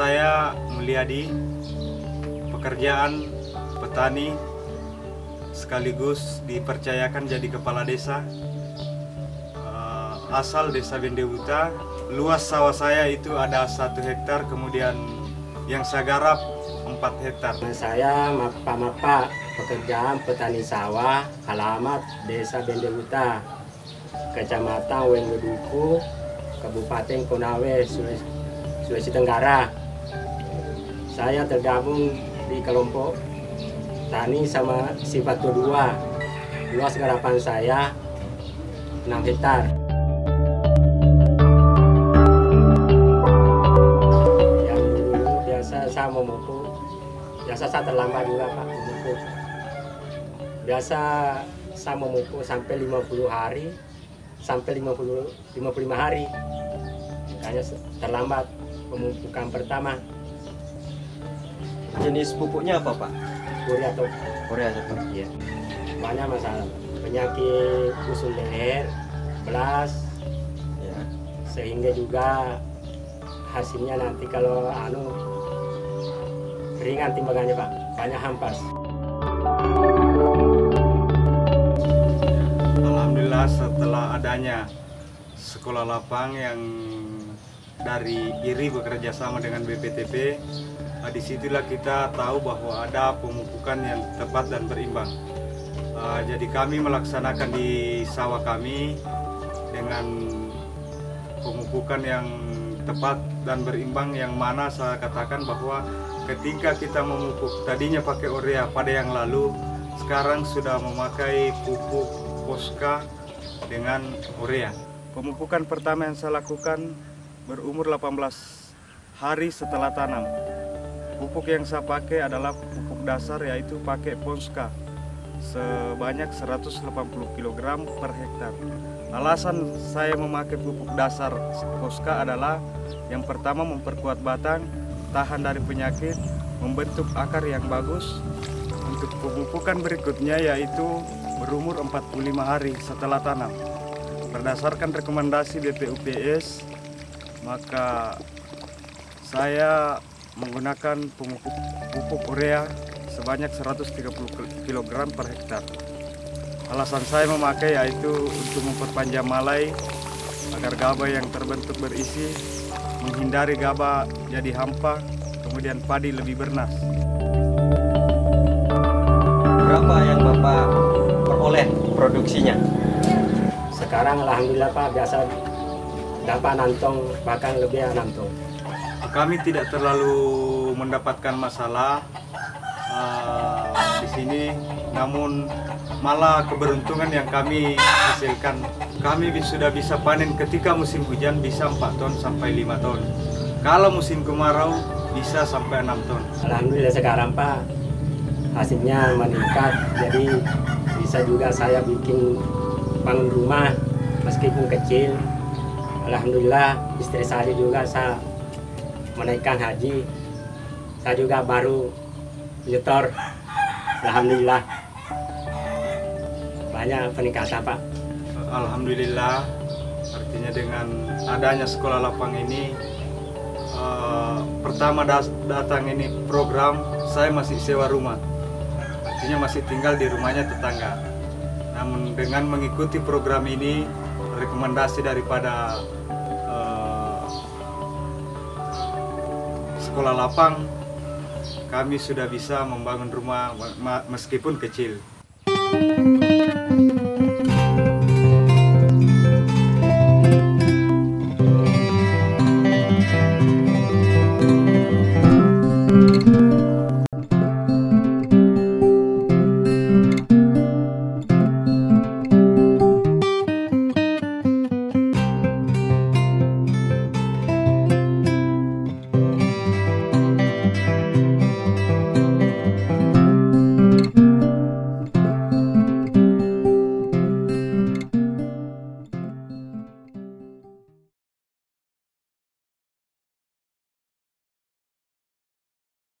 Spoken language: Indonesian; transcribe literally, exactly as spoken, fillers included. saya Muliadi, pekerjaan petani sekaligus dipercayakan jadi kepala desa. Asal desa Bendevuta, luas sawah saya itu ada satu hektar, kemudian yang saya garap empat hektar. Saya Mappa Mappa, pekerjaan petani sawah, alamat desa Bendevuta, kecamatan Wengeduku, Kabupaten Konawe, Sulawesi Tenggara. Saya tergabung di kelompok tani sama sifat kedua. Luas garapan saya enam hektar. Yang dulu biasa saya memupuk, biasa saya terlambat juga Pak memupuk. Biasa saya memupuk sampai lima puluh hari. Sampai lima puluh lima hari, makanya terlambat pemupukan pertama. Jenis pupuknya apa Pak? Urea atau urea atau iya. Banyak masalah, penyakit usul leher, belas, ya. Sehingga juga hasilnya nanti kalau anu ringan timbangannya Pak, banyak hampas. Setelah adanya sekolah lapang yang dari I R I bekerja sama dengan B P T P, disitulah kita tahu bahwa ada pemupukan yang tepat dan berimbang. Jadi kami melaksanakan di sawah kami dengan pemupukan yang tepat dan berimbang, yang mana saya katakan bahwa ketika kita memupuk, tadinya pakai urea pada yang lalu, sekarang sudah memakai pupuk Ponska dengan urea. Pemupukan pertama yang saya lakukan berumur delapan belas hari setelah tanam. Pupuk yang saya pakai adalah pupuk dasar, yaitu pakai Ponska sebanyak seratus delapan puluh kilogram per hektar. Alasan saya memakai pupuk dasar Ponska adalah yang pertama memperkuat batang, tahan dari penyakit, membentuk akar yang bagus. Untuk pemupukan berikutnya yaitu berumur empat puluh lima hari setelah tanam. Berdasarkan rekomendasi B P U P S, maka saya menggunakan pemupuk pupuk urea sebanyak seratus tiga puluh kilogram per hektar. Alasan saya memakai yaitu untuk memperpanjang malai agar gabah yang terbentuk berisi, menghindari gabah jadi hampa, kemudian padi lebih bernas. Berapa yang Bapak oleh produksinya? Sekarang alhamdulillah Pak, biasa dapat enam tong, bahkan lebih enam tong. Kami tidak terlalu mendapatkan masalah uh, di sini, namun malah keberuntungan yang kami hasilkan. Kami sudah bisa panen ketika musim hujan bisa empat ton sampai lima ton. Kalau musim kemarau bisa sampai enam ton. Alhamdulillah sekarang Pak, hasilnya meningkat, jadi bisa juga saya bikin bangun rumah meskipun kecil. Alhamdulillah istri saya juga saya menaikkan haji, saya juga baru nyetor. Alhamdulillah banyak peningkatan Pak. Alhamdulillah, artinya dengan adanya sekolah lapang ini, uh, pertama datang ini program, saya masih sewa rumah, masih tinggal di rumahnya tetangga. Namun dengan mengikuti program ini, rekomendasi daripada uh, sekolah lapang, kami sudah bisa membangun rumah meskipun kecil.